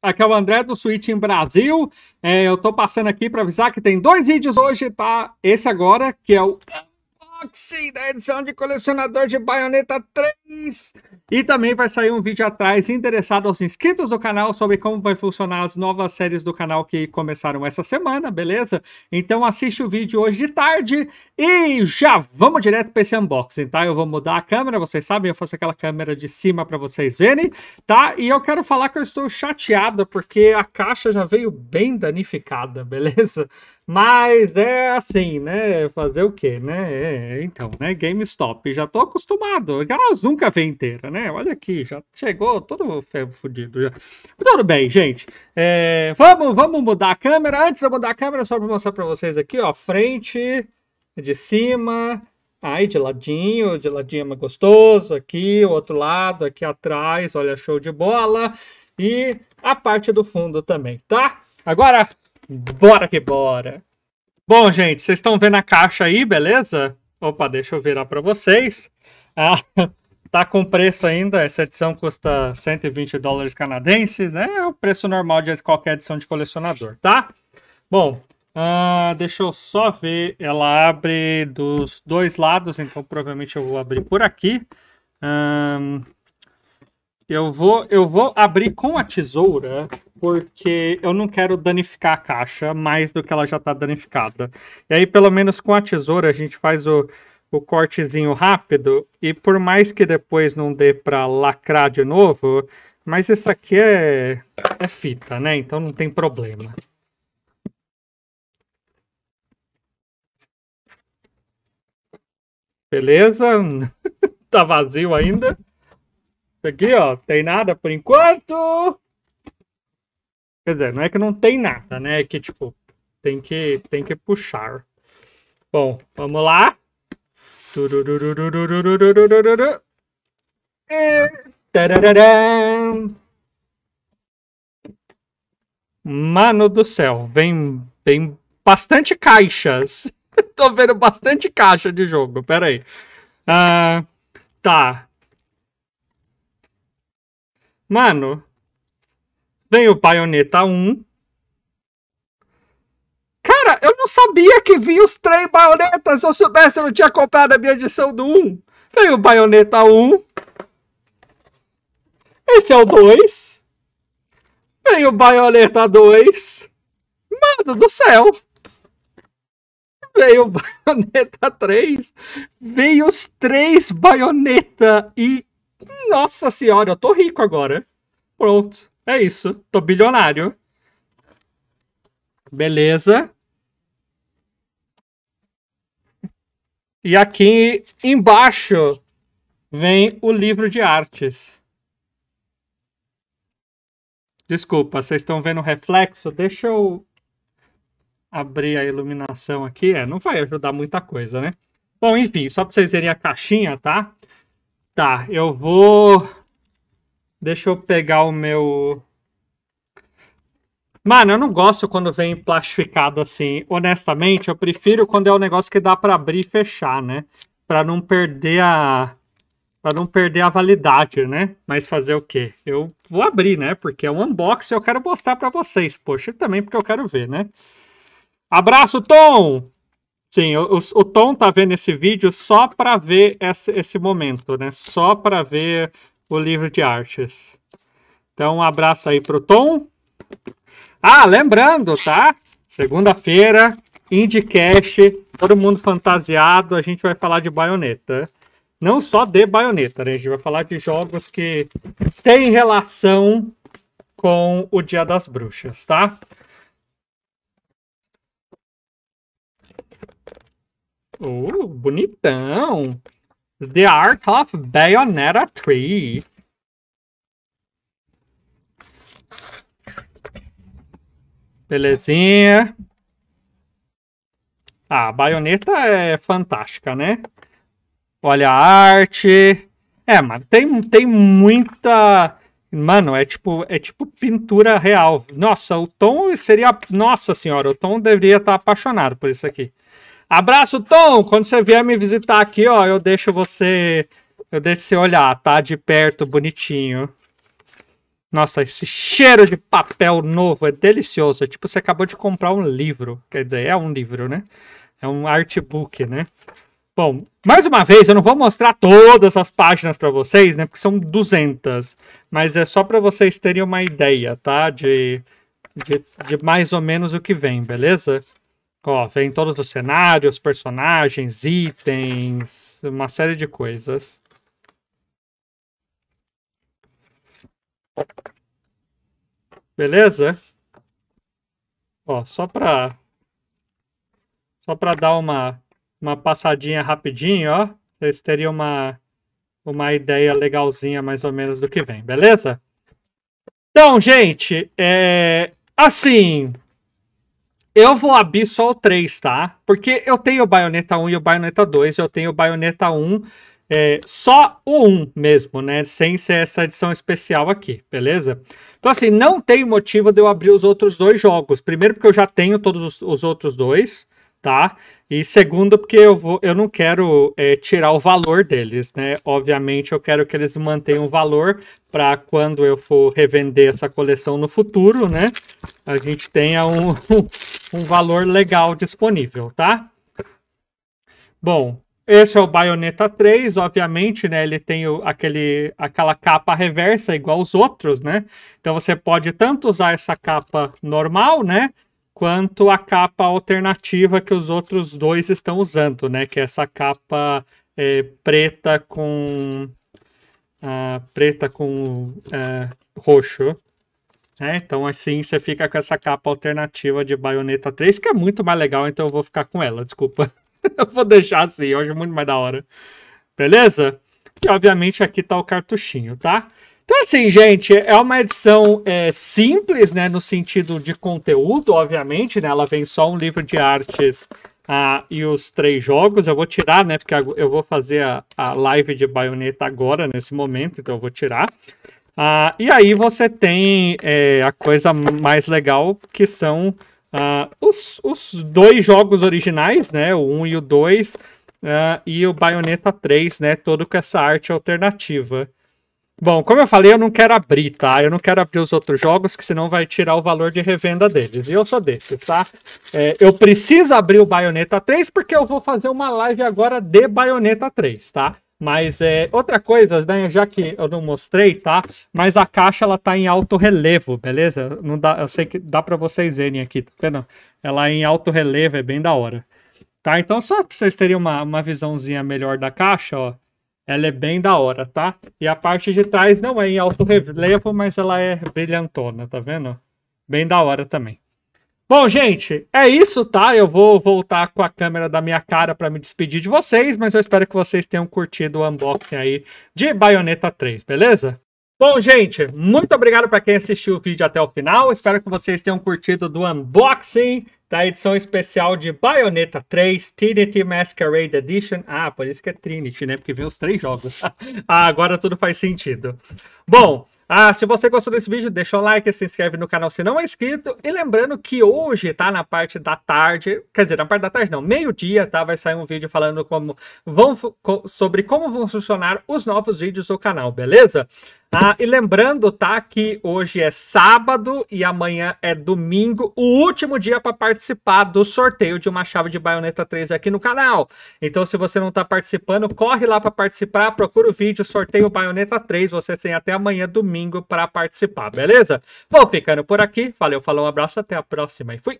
Aqui é o André do Switch em Brasil. Eu tô passando aqui para avisar que tem dois vídeos hoje, tá? Esse agora, que é o unboxing da edição de colecionador de Bayonetta 3. E também vai sair um vídeo atrás interessado aos inscritos do canal sobre como vai funcionar as novas séries do canal que começaram essa semana, beleza? Então assiste o vídeo hoje de tarde e já vamos direto para esse unboxing, tá? Eu vou mudar a câmera, vocês sabem, eu faço aquela câmera de cima para vocês verem, tá? E eu quero falar que eu estou chateado porque a caixa já veio bem danificada, beleza? Mas é assim, né? Fazer o quê, né? Então, né? GameStop, já tô acostumado. Elas nunca vêm inteira, né? Olha aqui, já chegou todo fodido já. Tudo bem, gente. Vamos mudar a câmera. Antes de mudar a câmera, só para mostrar para vocês aqui, ó. Frente, de cima, aí de ladinho é mais gostoso. Aqui, o outro lado, aqui atrás, olha, show de bola. E a parte do fundo também, tá? Agora... bora que bora! Bom, gente, vocês estão vendo a caixa aí, beleza? Opa, deixa eu virar para vocês. Ah, tá com preço ainda, essa edição custa 120 dólares canadenses, né? É o preço normal de qualquer edição de colecionador, tá? Bom, deixa eu só ver, ela abre dos dois lados, então provavelmente eu vou abrir por aqui. Eu vou abrir com a tesoura, porque eu não quero danificar a caixa mais do que ela já está danificada. E aí, pelo menos com a tesoura, a gente faz o cortezinho rápido, e por mais que depois não dê para lacrar de novo, mas isso aqui é fita, né? Então não tem problema. Beleza? Tá vazio ainda. Aqui, ó, tem nada por enquanto. Quer dizer, não é que não tem nada, né? É que, tipo, tem que puxar. Bom, vamos lá. Mano do céu, vem bastante caixas. Tô vendo bastante caixa de jogo, pera aí. Tá. Mano, vem o Bayonetta 1. Cara, eu não sabia que vinha os 3 Bayonetas. Se eu soubesse, eu não tinha comprado a minha edição do 1. Vem o Bayonetta 1. Esse é o 2. Vem o Bayonetta 2. Mano do céu. Veio o Bayonetta 3. Veio os 3 Bayonetta e... nossa senhora, eu tô rico agora. Pronto, é isso. Tô bilionário. Beleza. E aqui embaixo vem o livro de artes. Desculpa, vocês estão vendo o reflexo? Deixa eu abrir a iluminação aqui. Não vai ajudar muita coisa, né? Bom, enfim, só pra vocês verem a caixinha, tá? Tá, eu vou... deixa eu pegar o meu... Mano, eu não gosto quando vem plastificado assim. Honestamente, eu prefiro quando é um negócio que dá pra abrir e fechar, né? Pra não perder a... pra não perder a validade, né? Mas fazer o quê? Eu vou abrir, né? Porque é um unboxing e eu quero mostrar pra vocês. Poxa, e também porque eu quero ver, né? Abraço, Tom! Sim, o Tom tá vendo esse vídeo só para ver esse momento, né? Só para ver o livro de artes. Então, um abraço aí pro Tom. Ah, lembrando, tá? Segunda-feira, IndieCast, todo mundo fantasiado, a gente vai falar de Bayonetta. Não só de Bayonetta, né? A gente vai falar de jogos que têm relação com o Dia das Bruxas, tá? Bonitão! The Art of Bayonetta Tree. Belezinha. A Bayonetta é fantástica, né? Olha a arte. Mano, tem muita... mano, é tipo pintura real. Nossa, o Tom seria... nossa senhora, o Tom deveria estar apaixonado por isso aqui. Abraço, Tom! Quando você vier me visitar aqui, ó, eu deixo você olhar, tá? De perto, bonitinho. Nossa, esse cheiro de papel novo é delicioso. É tipo, você acabou de comprar um livro. Quer dizer, é um livro, né? É um artbook, né? Bom, mais uma vez, eu não vou mostrar todas as páginas para vocês, né? Porque são 200. Mas é só para vocês terem uma ideia, tá? De mais ou menos o que vem, beleza? Ó, vem todos os cenários, personagens, itens, uma série de coisas. Beleza? Ó, só pra dar uma passadinha rapidinho, ó. Vocês teriam uma ideia legalzinha, mais ou menos, do que vem, beleza? Então, gente, assim, eu vou abrir só o 3, tá? Porque eu tenho o Bayonetta 1 e o Bayonetta 2, eu tenho o Bayonetta 1... só o 1 mesmo, né? Sem ser essa edição especial aqui, beleza? Então, assim, não tem motivo de eu abrir os outros dois jogos. Primeiro, porque eu já tenho todos os outros dois, tá? E segundo, porque eu não quero tirar o valor deles, né? Obviamente, eu quero que eles mantenham o valor para quando eu for revender essa coleção no futuro, né? A gente tenha um valor legal disponível, tá? Bom... Esse é o Bayonetta 3, obviamente, né? Ele tem aquela capa reversa igual os outros, né? Então você pode tanto usar essa capa normal, né? Quanto a capa alternativa que os outros dois estão usando, né? Que é essa capa preta com... roxo. É, então assim você fica com essa capa alternativa de Bayonetta 3, que é muito mais legal, então eu vou ficar com ela, desculpa. Eu vou deixar assim, hoje é muito mais da hora. Beleza? E, obviamente, aqui tá o cartuchinho, tá? Então, assim, gente, é uma edição simples, né? No sentido de conteúdo, obviamente, né? Ela vem só um livro de artes e os 3 jogos. Eu vou tirar, né? Porque eu vou fazer a live de Bayonetta agora, nesse momento. Então, eu vou tirar. E aí você tem a coisa mais legal, que são... os dois jogos originais, né, o 1 e o 2, e o Bayonetta 3, né, todo com essa arte alternativa. Bom, como eu falei, eu não quero abrir, tá? Eu não quero abrir os outros jogos, que senão vai tirar o valor de revenda deles. E eu sou desse, tá? Eu preciso abrir o Bayonetta 3, porque eu vou fazer uma live agora de Bayonetta 3, tá? Mas outra coisa, né, já que eu não mostrei, tá? Mas a caixa, ela tá em alto relevo, beleza? Não dá, eu sei que dá pra vocês verem aqui, tá vendo? Ela é em alto relevo, é bem da hora. Tá? Então só pra vocês terem uma visãozinha melhor da caixa, ó. Ela é bem da hora, tá? E a parte de trás não é em alto relevo, mas ela é brilhantona, tá vendo? Bem da hora também. Bom, gente, é isso, tá? Eu vou voltar com a câmera da minha cara para me despedir de vocês, mas eu espero que vocês tenham curtido o unboxing aí de Bayonetta 3, beleza? Bom, gente, muito obrigado para quem assistiu o vídeo até o final. Espero que vocês tenham curtido do unboxing da edição especial de Bayonetta 3, Trinity Masquerade Edition. Ah, por isso que é Trinity, né? Porque vem os 3 jogos. Ah, agora tudo faz sentido. Bom... se você gostou desse vídeo, deixa o like, se inscreve no canal se não é inscrito. E lembrando que hoje, tá, na parte da tarde, quer dizer, na parte da tarde não, meio-dia, tá, vai sair um vídeo falando sobre como vão funcionar os novos vídeos do canal, beleza? E lembrando, tá, que hoje é sábado e amanhã é domingo, o último dia para participar do sorteio de uma chave de Bayonetta 3 aqui no canal. Então, se você não tá participando, corre lá para participar, procura o vídeo, sorteio Bayonetta 3, você tem até amanhã, domingo, para participar, beleza? Vou ficando por aqui, valeu, falou, um abraço, até a próxima e fui!